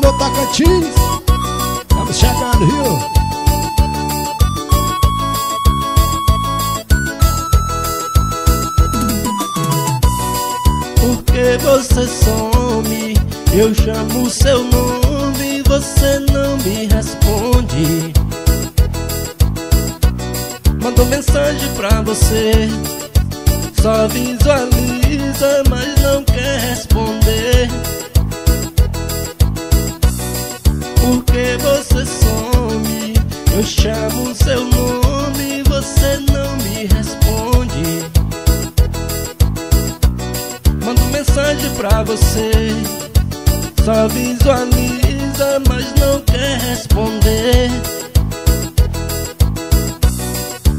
meu Tocantins. Estamos chegando, viu? Porque você some, eu chamo seu nome, você não me responde. Mando mensagem pra você, só visualiza, mas não quer responder. Porque você some, eu chamo seu nome, você não me responde. Mando mensagem pra você, só visualiza, mas não quer responder.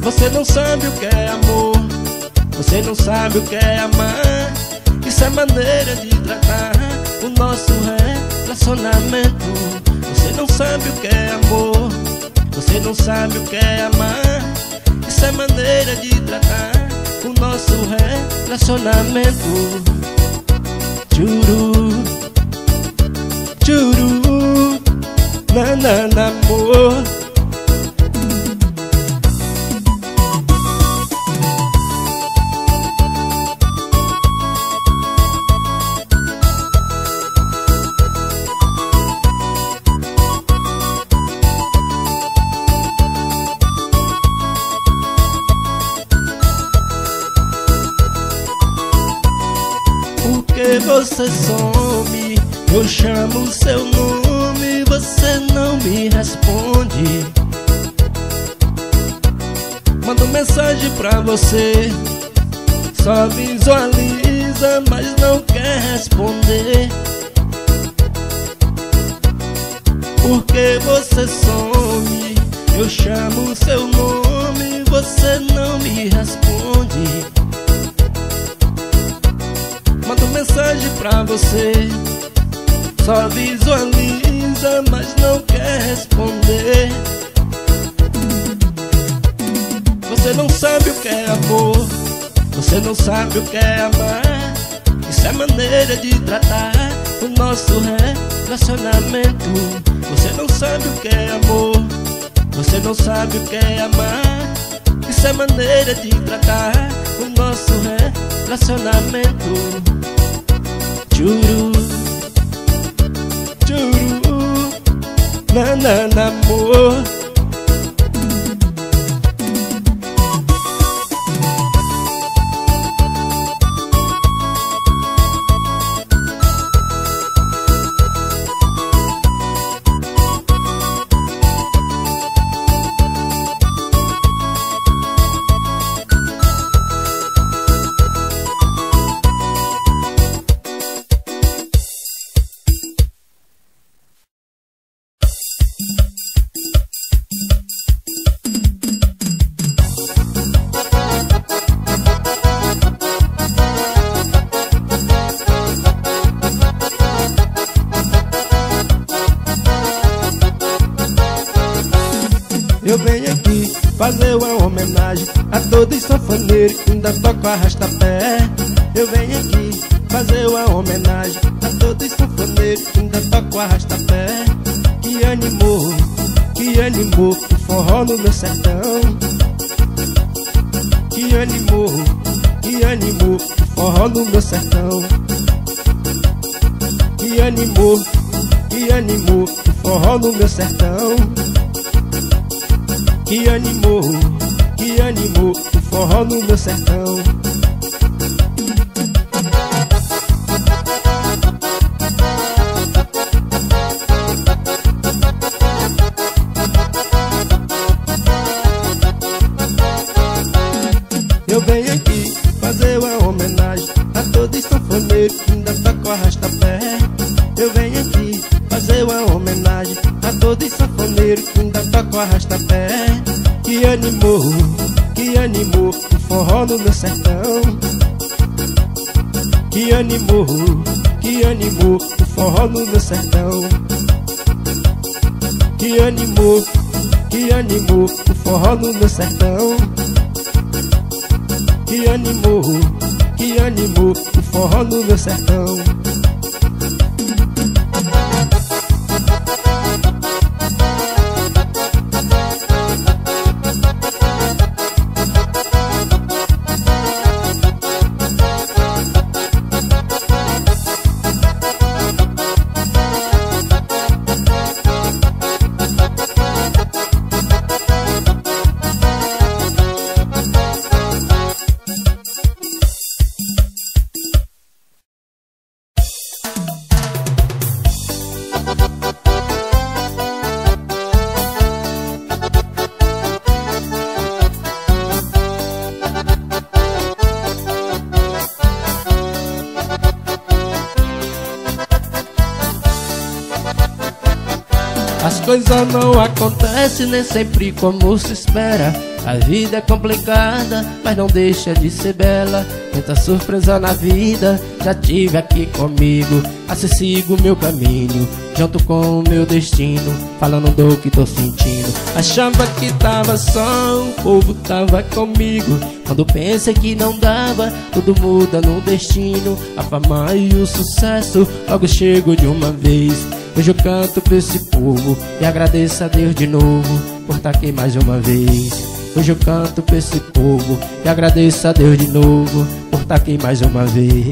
Você não sabe o que é amor, você não sabe o que é amar. Isso é maneira de tratar o nosso relacionamento. Você não sabe o que é amor, você não sabe o que é amar. Isso é maneira de tratar o nosso relacionamento. Tchuru, tchuru, nanana, amor. Você some, eu chamo seu nome, você não me responde. Mando mensagem pra você, só visualiza, mas não quer responder. Porque você some, eu chamo seu nome, você não me responde. Mando mensagem pra você, só visualiza, mas não quer responder. Você não sabe o que é amor, você não sabe o que é amar. Isso é maneira de tratar o nosso relacionamento. Você não sabe o que é amor, você não sabe o que é amar. Isso é maneira de tratar o nosso relacionamento. Tchuru, tchuru, nanana, amor. Ainda toco arrasta-pé. Eu venho aqui fazer uma homenagem a todo sanfoneiro, ainda toco arrasta-pé. Que animou o forró no meu sertão. Que animou o forró no meu sertão. Que animou o forró no meu sertão. Que animou o forró no meu sertão. Eu venho aqui fazer uma homenagem a todo sanfoneiro que ainda toca o arrasta-pé. Eu venho aqui fazer uma homenagem a todo sanfoneiro que ainda toca o arrasta-pé. Que animou o forró no meu sertão. Que animou o forró no meu sertão. Que animou o forró no meu sertão. Que animou o forró no meu sertão. As coisas não acontecem nem sempre como se espera. A vida é complicada, mas não deixa de ser bela. Tenta surpresa na vida, já tive aqui comigo. Assim sigo meu caminho, junto com o meu destino, falando do que tô sentindo. Achava que tava só, o povo tava comigo. Quando pensa que não dava, tudo muda no destino. A fama e o sucesso logo chegam de uma vez. Hoje eu canto pra esse povo e agradeço a Deus de novo por estar aqui mais uma vez. Hoje eu canto pra esse povo e agradeço a Deus de novo por estar aqui mais uma vez.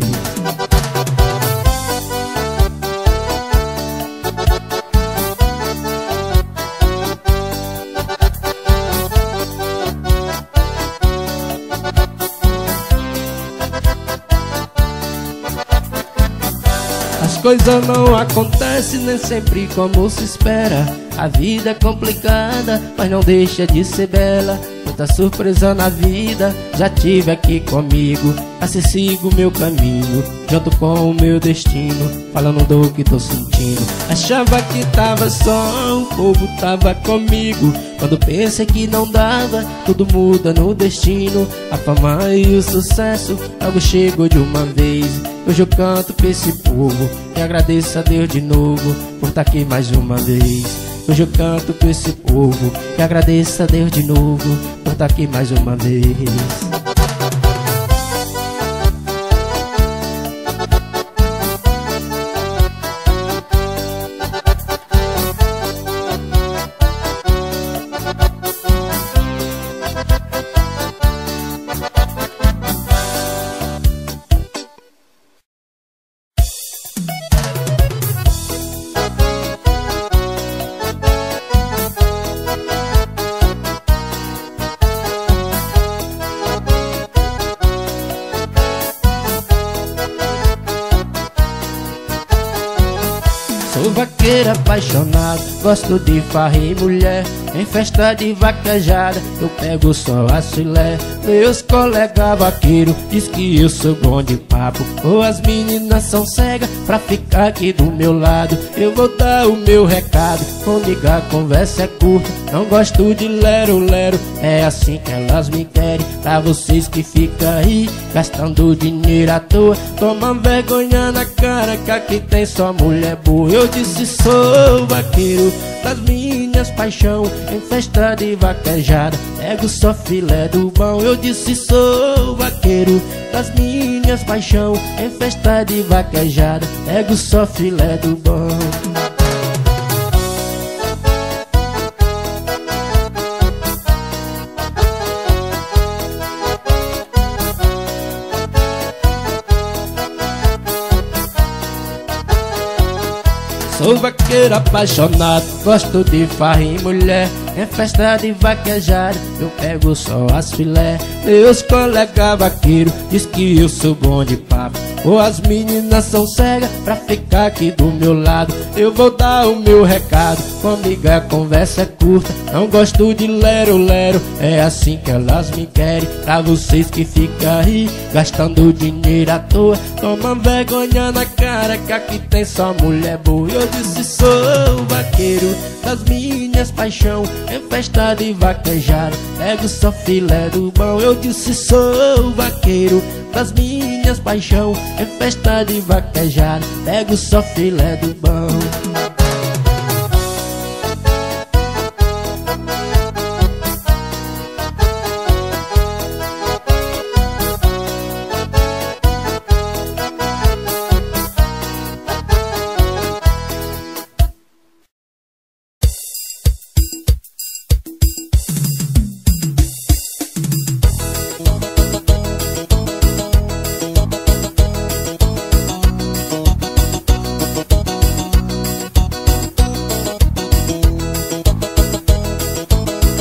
As coisas não acontecem nem sempre como se espera. A vida é complicada, mas não deixa de ser bela. Muita surpresa na vida, já tive aqui comigo. Assim sigo meu caminho, junto com o meu destino, falando do que tô sentindo. Achava que tava só, o povo tava comigo. Quando pensei que não dava, tudo muda no destino. A fama e o sucesso, algo chegou de uma vez. Hoje eu canto pra esse povo e agradeço a Deus de novo por estar aqui mais uma vez. Hoje eu canto pra esse povo e agradeço a Deus de novo por estar aqui mais uma vez. Apaixonado, gosto de farra e mulher. Em festa de vaquejada, eu pego só a filé. Meus colegas vaqueiros diz que eu sou bom de papo. Ou as meninas são cegas pra ficar aqui do meu lado. Eu vou dar o meu recado, comigo a conversa é curta. Não gosto de lero-lero, é assim que elas me querem. Pra vocês que ficam aí, gastando dinheiro à toa, toma vergonha na cara, que aqui tem só mulher boa. Eu disse sou vaqueiro das minhas paixão, em festa de vaquejada pego só filé do bom. Eu disse sou vaqueiro das minhas paixão, em festa de vaquejada pego só filé do bom. Sou vaqueiro apaixonado, gosto de farra e mulher. Em festa de vaquejada, eu pego só as filé. Meus colegas vaqueiros diz que eu sou bom de papo. Ou as meninas são cegas pra ficar aqui do meu lado. Eu vou dar o meu recado, comigo a conversa é curta. Não gosto de lero-lero, é assim que elas me querem. Pra vocês que ficam aí, gastando dinheiro à toa, toma vergonha na cara, que aqui tem só mulher boa. Eu disse sou vaqueiro das minhas paixão, em festa de vaquejada pego só filé do bom. Eu disse sou vaqueiro das minhas paixão, em festa de vaquejada pego só filé do bom.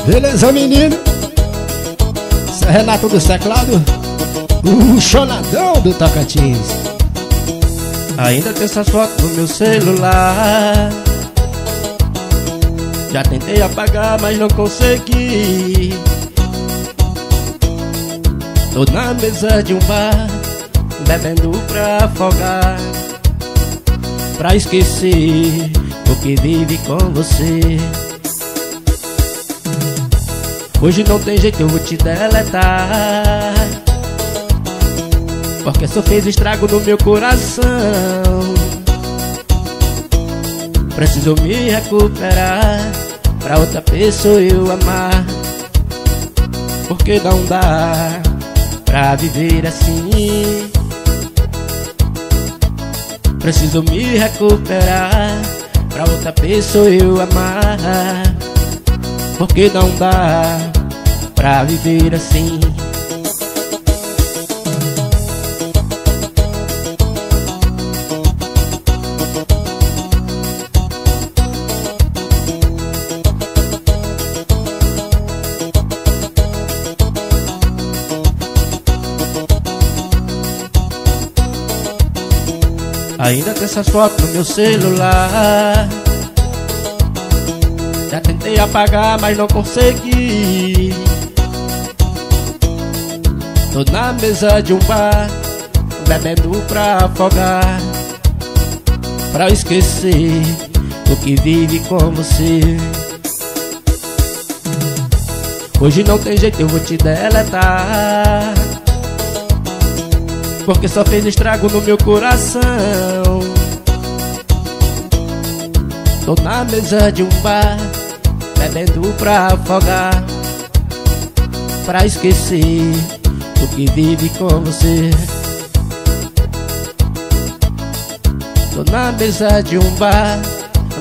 Beleza, menino? Esse é Renato dos Teclados, o Xonadão do Tocantins. Ainda tem essas fotos no meu celular. Já tentei apagar, mas não consegui. Tô na mesa de um bar, bebendo pra afogar, pra esquecer o que vive com você. Hoje não tem jeito, eu vou te deletar, porque só fez estrago no meu coração. Preciso me recuperar pra outra pessoa eu amar, porque não dá pra viver assim. Preciso me recuperar pra outra pessoa eu amar, porque não dá pra viver assim. Ainda tem essas fotos no meu celular, já tentei apagar, mas não consegui. Tô na mesa de um bar, bebendo pra afogar, pra esquecer o que vive com você. Hoje não tem jeito, eu vou te deletar, porque só fez estrago no meu coração. Tô na mesa de um bar, bebendo pra afogar, pra esquecer o que vive com você. Tô na mesa de um bar,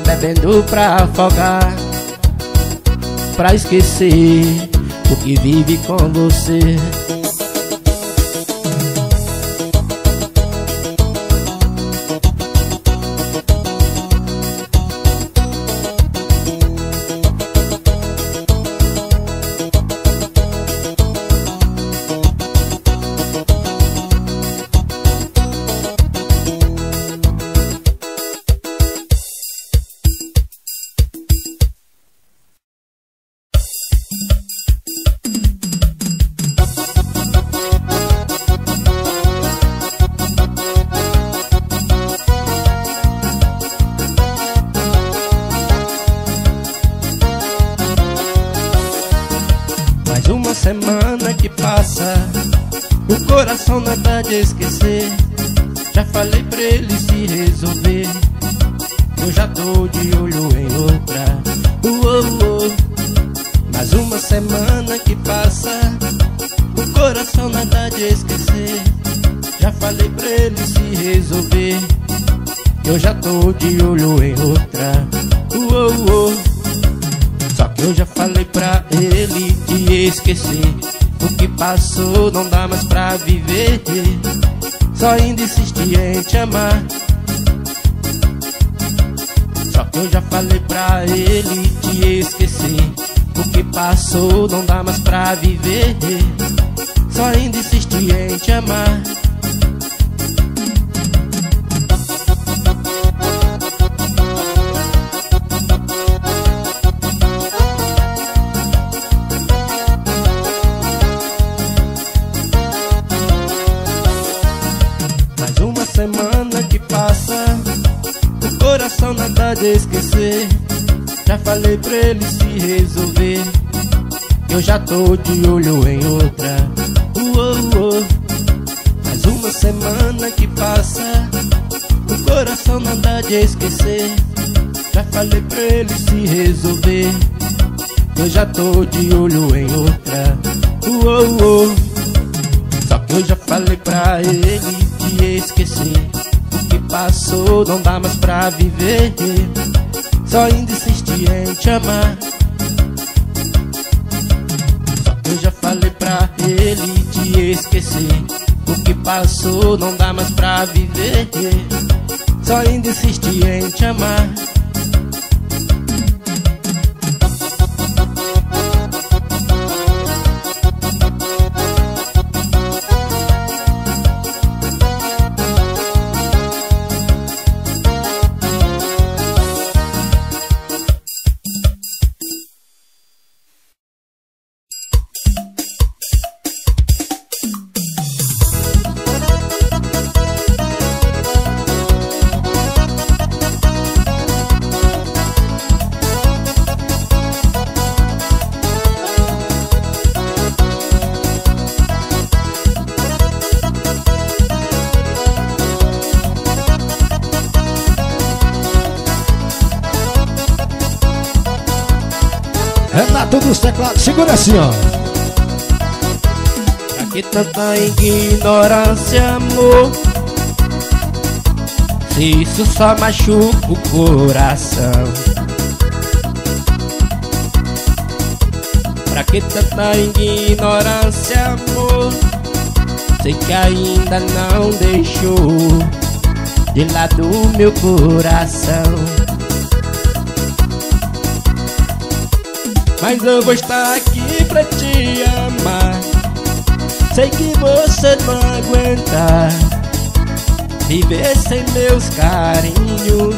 bebendo pra afogar, pra esquecer o que vive com você. Renato dos Teclados, segura assim, ó. Pra que tanta ignorância, amor? Se isso só machuca o coração. Pra que tanta ignorância, amor? Sei que ainda não deixou de lado o meu coração. Mas eu vou estar aqui pra te amar. Sei que você não aguenta viver sem meus carinhos.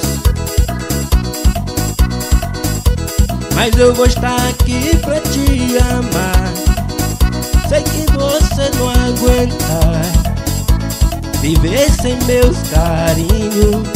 Mas eu vou estar aqui pra te amar. Sei que você não aguenta viver sem meus carinhos.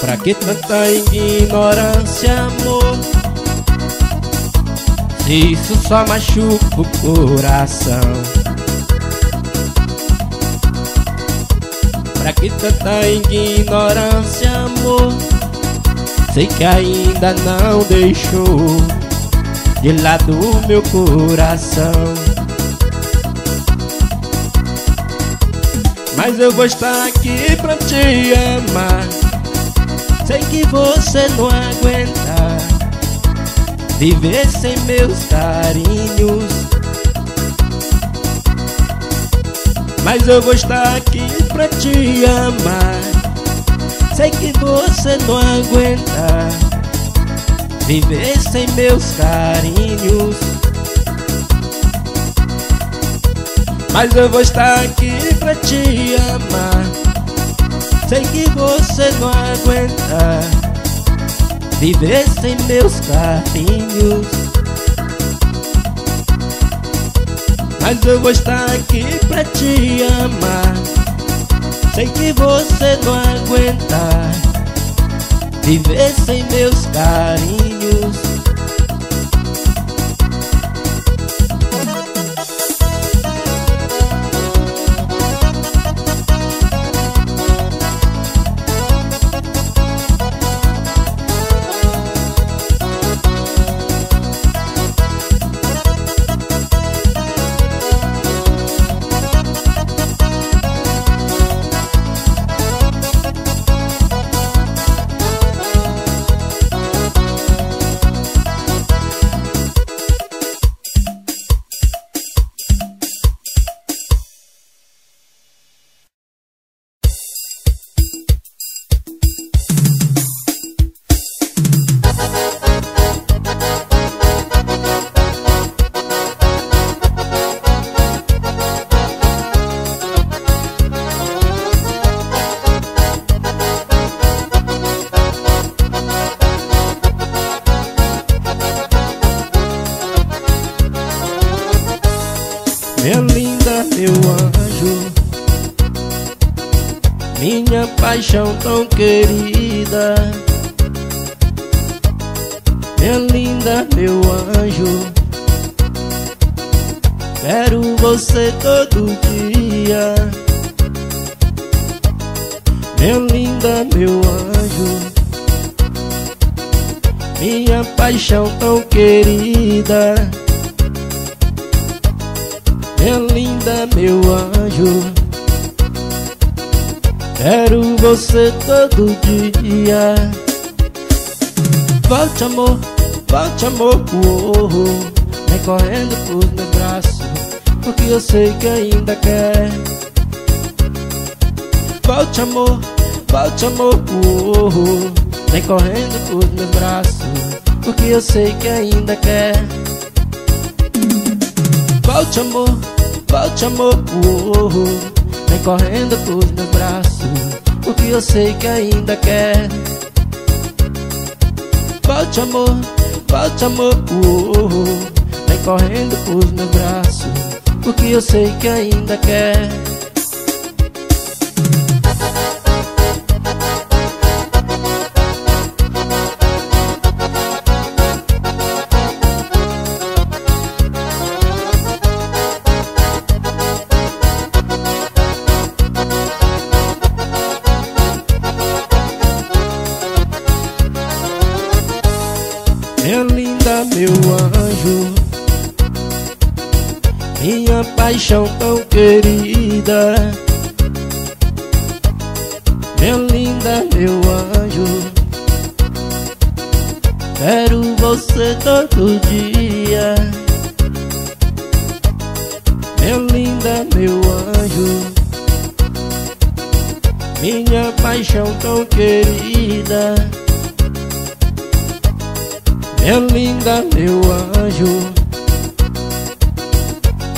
Pra que tanta ignorância, amor? Se isso só machuca o coração. Pra que tanta ignorância, amor? Sei que ainda não deixou de lado o meu coração. Mas eu vou estar aqui pra te amar. Sei que você não aguenta viver sem meus carinhos. Mas eu vou estar aqui pra te amar. Sei que você não aguenta viver sem meus carinhos. Mas eu vou estar aqui pra te amar. Sei que você não aguenta viver sem meus carinhos. Mas eu vou estar aqui pra te amar. Sei que você não aguenta viver sem meus carinhos. Paixão tão querida, minha linda, meu anjo, quero você todo dia. Minha linda, meu anjo, minha paixão tão querida, minha linda, meu anjo, quero você todo dia. Volte amor, volte amor, oh. Vem correndo por meu braço, porque eu sei que ainda quer. Volte amor, oh. Vem correndo por meu braço, porque eu sei que ainda quer. Volte amor, oh. Vem correndo por meu braço, porque eu sei que ainda quer. Falta amor, vem correndo pros meus braços, porque eu sei que ainda quer. Paixão tão querida, minha linda, meu anjo, quero você todo dia. Minha linda, meu anjo, minha paixão tão querida, minha linda, meu anjo,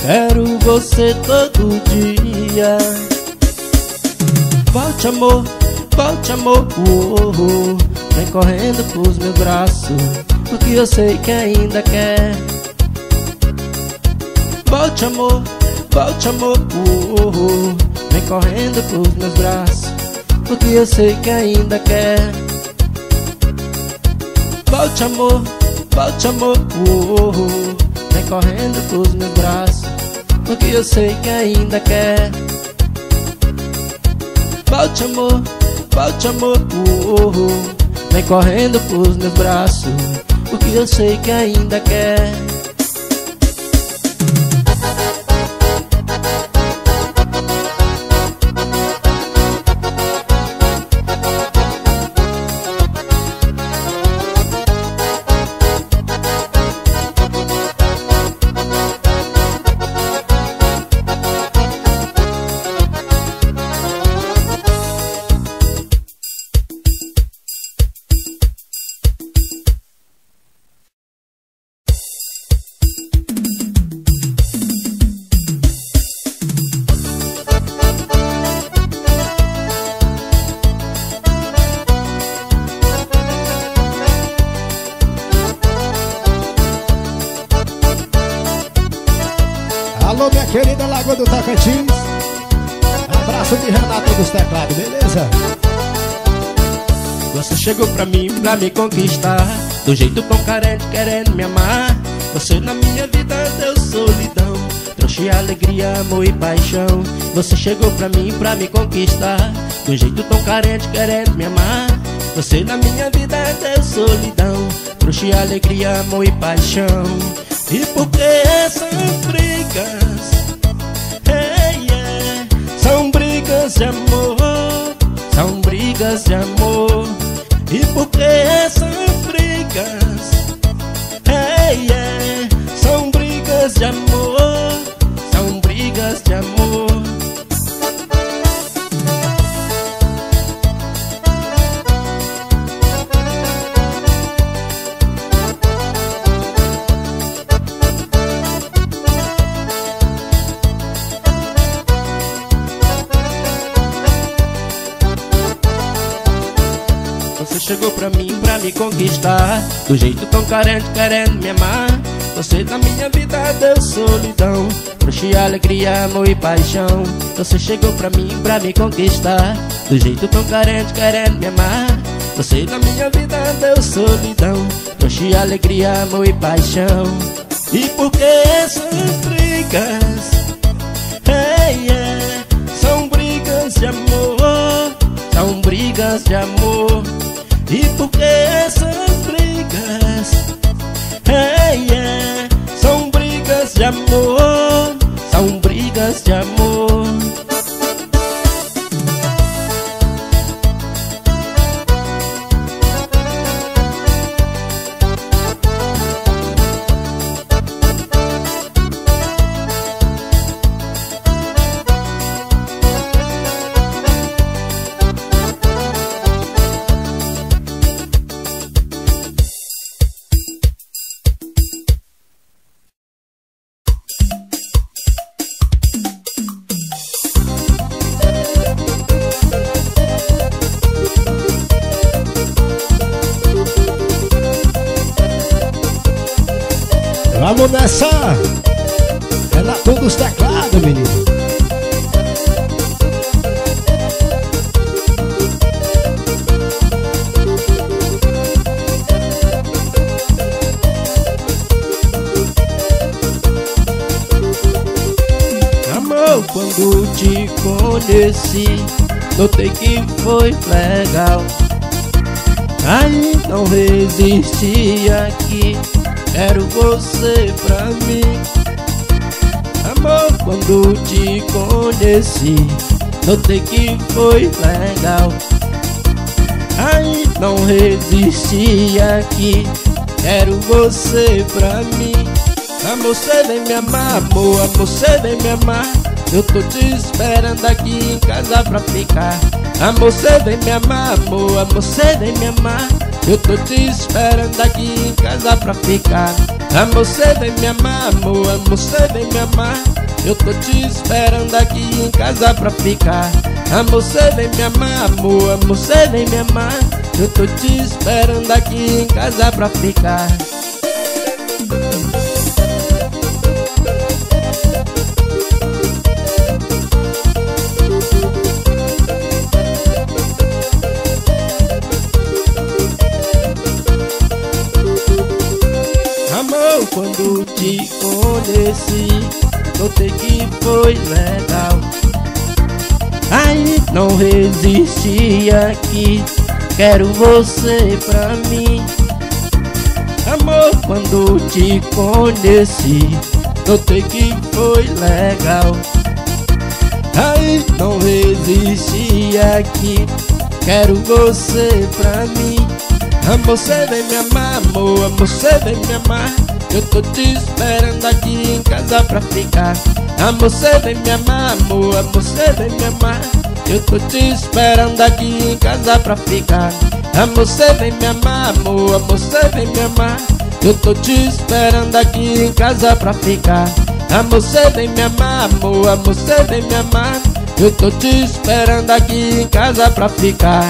quero você todo dia. Volte amor, vem correndo pros meus braços, porque eu sei que ainda quer. Volte amor, vem correndo pros meus braços, porque eu sei que ainda quer. Volte amor, vem correndo pros meus braços, porque eu sei que ainda quer. Volte amor, vem correndo pros meus braços, porque eu sei que ainda quer. Querida Lagoa do Tocantins, abraço de Renato dos Teclados, beleza? Você chegou pra mim pra me conquistar, do jeito bom carente querendo me amar. Você na minha vida deu solidão, trouxe alegria, amor e paixão. Você chegou pra mim pra me conquistar, do jeito bom carente querendo me amar. Você na minha vida deu solidão, trouxe alegria, amor e paixão. E por que essas brigas? São brigas de amor, são brigas de amor. E por que essas brigas? São brigas de amor, são brigas de amor. Chegou pra mim pra me conquistar, do jeito tão carente querendo me amar. Você na minha vida deu solidão, trouxe alegria, amor e paixão. Você chegou pra mim pra me conquistar, do jeito tão carente querendo me amar. Você na minha vida deu solidão, trouxe alegria, amor e paixão. E por que essas brigas? São brigas de amor, são brigas de amor. E por que essas brigas? São brigas de amor, são brigas de amor. Vamos nessa! Renato dos Teclados, menino. Amor, quando te conheci, notei que foi legal. Aí não resisti aqui, quero você pra mim. Amor, quando te conheci, notei que foi legal. Ai, não resisti aqui, quero você pra mim. Amor, você vem me amar, amor, você vem me amar. Eu tô te esperando aqui em casa pra ficar. Amor, você vem me amar, amor, você vem me amar. Eu tô te esperando aqui em casa pra ficar. Amor, você vem me amar, amor, você vem me amar. Eu tô te esperando aqui em casa pra ficar. Amor, você vem me amar, amor, você vem me amar. Eu tô te esperando aqui em casa pra ficar. Amor, quando te conheci, notei que foi legal. Aí não resisti aqui, quero você pra mim. Amor, quando te conheci, notei que foi legal. Aí não resisti aqui, quero você pra mim. Amor, você vem me amar, amor, você vem me amar. Eu tô te esperando aqui em casa pra ficar. Amor, você vem me amar, amor, você vem me amar. Eu tô te esperando aqui em casa pra ficar. Amor, você vem me amar, amor, você vem me amar. Eu tô te esperando aqui em casa pra ficar. Amor, você vem me amar, amor, você vem me amar. Eu tô te esperando aqui em casa pra ficar.